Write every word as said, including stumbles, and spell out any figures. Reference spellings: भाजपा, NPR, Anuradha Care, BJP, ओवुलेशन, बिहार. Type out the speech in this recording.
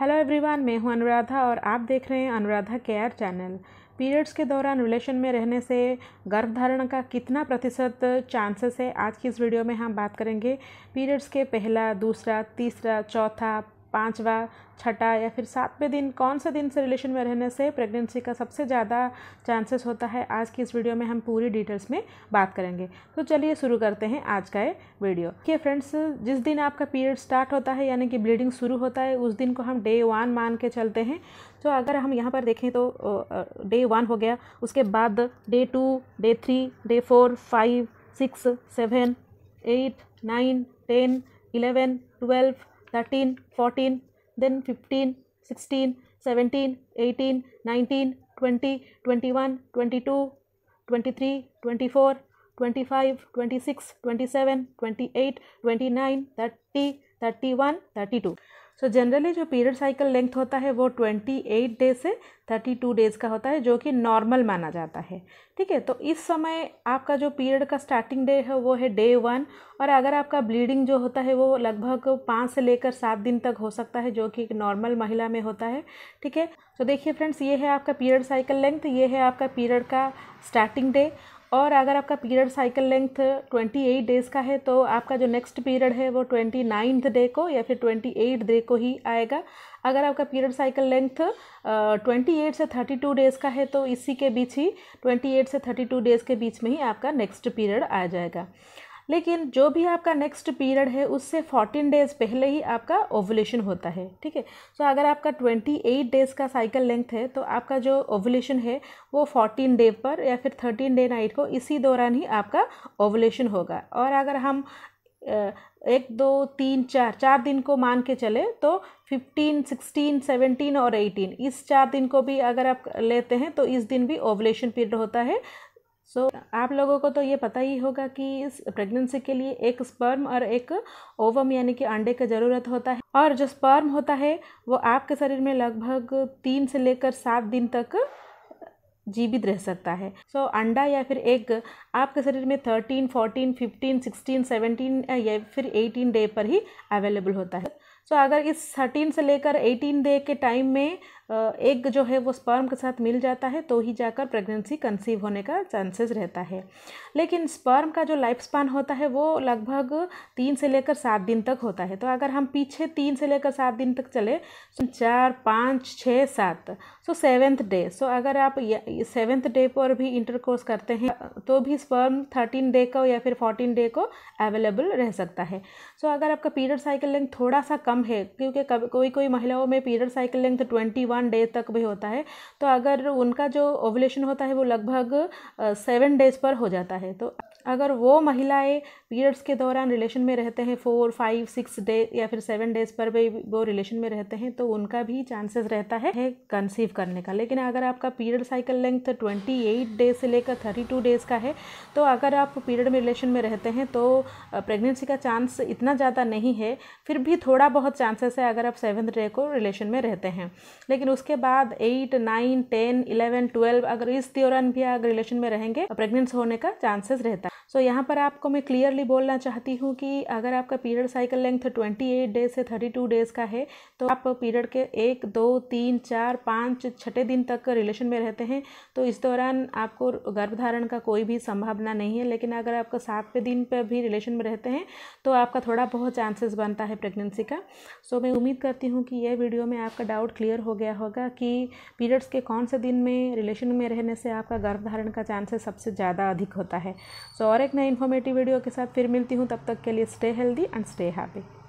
Hello everyone, मैं हूं अनुराधा और आप देख रहे हैं अनुराधा केयर चैनल। पीरियड्स के दौरान रिलेशन में रहने से गर्भधारण का कितना प्रतिशत चांसेस है, आज की इस वीडियो में हम बात करेंगे। पीरियड्स के पहला, दूसरा, तीसरा, चौथा, पाँचवा, छठा या फिर सातवें दिन कौन से दिन से रिलेशन में रहने से प्रेगनेंसी का सबसे ज़्यादा चांसेस होता है, आज की इस वीडियो में हम पूरी डिटेल्स में बात करेंगे। तो चलिए शुरू करते हैं आज का ये वीडियो। देखिए फ्रेंड्स, जिस दिन आपका पीरियड स्टार्ट होता है यानी कि ब्लीडिंग शुरू होता है, उस दिन को हम डे वन मान के चलते हैं। तो अगर हम यहाँ पर देखें तो डे वन हो गया, उसके बाद day two, day three, day four, five, six, seven, eight, nine, ten, eleven, twelve, thirteen, fourteen, then fifteen, sixteen, seventeen, eighteen, nineteen, twenty, twenty one, twenty two, twenty three, twenty four, twenty five, twenty six, twenty seven, twenty eight, twenty nine, thirty, thirty one, thirty two. So generally जो period cycle length होता है वो twenty eight days से thirty two days का होता है, जो कि नॉर्मल माना जाता है। ठीक है, तो इस समय आपका जो पीरियड का स्टार्टिंग डे है वो है डे वन। और अगर आपका ब्लीडिंग जो होता है वो लगभग पाँच से लेकर सात दिन तक हो सकता है, जो कि एक नॉर्मल महिला में होता है। ठीक है, तो देखिए फ्रेंड्स, ये है आपका पीरियड साइकिल लेंथ, ये है आपका पीरियड का स्टार्टिंग डे। और अगर आपका पीरियड साइकिल लेंथ अट्ठाईस डेज़ का है तो आपका जो नेक्स्ट पीरियड है वो ट्वेंटी नाइन्थ डे को या फिर अट्ठाईस डे को ही आएगा। अगर आपका पीरियड साइकिल लेंथ अट्ठाईस से बत्तीस डेज़ का है तो इसी के बीच ही अट्ठाईस से बत्तीस डेज़ के बीच में ही आपका नेक्स्ट पीरियड आ जाएगा। लेकिन जो भी आपका नेक्स्ट पीरियड है उससे चौदह डेज़ पहले ही आपका ओवुलेशन होता है। ठीक है, सो अगर आपका अट्ठाईस डेज़ का साइकिल लेंथ है तो आपका जो ओवुलेशन है वो चौदह डे पर या फिर तेरह डे नाइट को, इसी दौरान ही आपका ओवुलेशन होगा। और अगर हम एक, दो, तीन, चार चार दिन को मान के चले तो फिफ्टीन, सिक्सटीन, सेवनटीन और एटीन, इस चार दिन को भी अगर आप लेते हैं तो इस दिन भी ओवुलेशन पीरियड होता है। सो so, आप लोगों को तो ये पता ही होगा कि इस प्रेगनेंसी के लिए एक स्पर्म और एक ओवम यानी कि अंडे की ज़रूरत होता है। और जो स्पर्म होता है वो आपके शरीर में लगभग तीन से लेकर सात दिन तक जीवित रह सकता है। सो so, अंडा या फिर एग आपके शरीर में thirteen, fourteen, fifteen, sixteen, seventeen या फिर एटीन डे पर ही अवेलेबल होता है। सो so, अगर इस थर्टीन से लेकर एटीन डे के टाइम में एग जो है वो स्पर्म के साथ मिल जाता है तो ही जाकर प्रेगनेंसी कंसीव होने का चांसेस रहता है। लेकिन स्पर्म का जो लाइफ स्पान होता है वो लगभग तीन से लेकर सात दिन तक होता है। तो अगर हम पीछे तीन से लेकर सात दिन तक चले, चार, पाँच, छः, सात, सो सेवेंथ डे, सो अगर आप सेवेंथ डे पर भी इंटरकोर्स करते हैं तो भी स्पर्म थर्टीन डे को या फिर फोर्टीन डे को अवेलेबल रह सकता है। सो अगर आपका पीरियड साइकिल लेंथ थोड़ा सा कम है, क्योंकि कोई कोई महिलाओं में period cycle length twenty day तक भी होता है, तो अगर उनका जो ओवुलेशन होता है वो लगभग सेवन डेज पर हो जाता है, तो अगर वो महिलाएं पीरियड्स के दौरान रिलेशन में रहते हैं फोर, फाइव, सिक्स डे या फिर सेवन डेज पर भी वो रिलेशन में रहते हैं तो उनका भी चांसेस रहता है कंसीव करने का। लेकिन अगर आपका period cycle length twenty eight days से लेकर थर्टी टू डेज का है तो अगर आप पीरियड में रिलेशन में रहते हैं तो प्रेगनेंसी का चांस इतना ज़्यादा नहीं है, फिर भी थोड़ा बहुत चांसेस है अगर आप सेवन्थ डे को रिलेशन में रहते हैं। लेकिन उसके बाद eight, nine, ten, eleven, twelve, अगर इस दौरान भी अगर रिलेशन में रहेंगे प्रेग्नेंट होने का चांसेस रहता है। सो so, यहाँ पर आपको मैं क्लियरली बोलना चाहती हूँ कि अगर आपका पीरियड साइकिल लेंथ अट्ठाईस डेज से बत्तीस डेज का है तो आप पीरियड के एक, दो, तीन, चार, पाँच, छठे दिन तक रिलेशन में रहते हैं तो इस दौरान आपको गर्भधारण का कोई भी संभावना नहीं है। लेकिन अगर आपका सातवें दिन पर भी रिलेशन में रहते हैं तो आपका थोड़ा बहुत चांसेस बनता है प्रेगनेंसी का। सो so, मैं उम्मीद करती हूँ कि यह वीडियो में आपका डाउट क्लियर हो गया होगा कि पीरियड्स के कौन से दिन में रिलेशन में रहने से आपका गर्भधारण का चांसेस सबसे ज़्यादा अधिक होता है। सो और एक नई इन्फॉर्मेटिव वीडियो के साथ फिर मिलती हूँ, तब तक के लिए stay healthy and stay happy.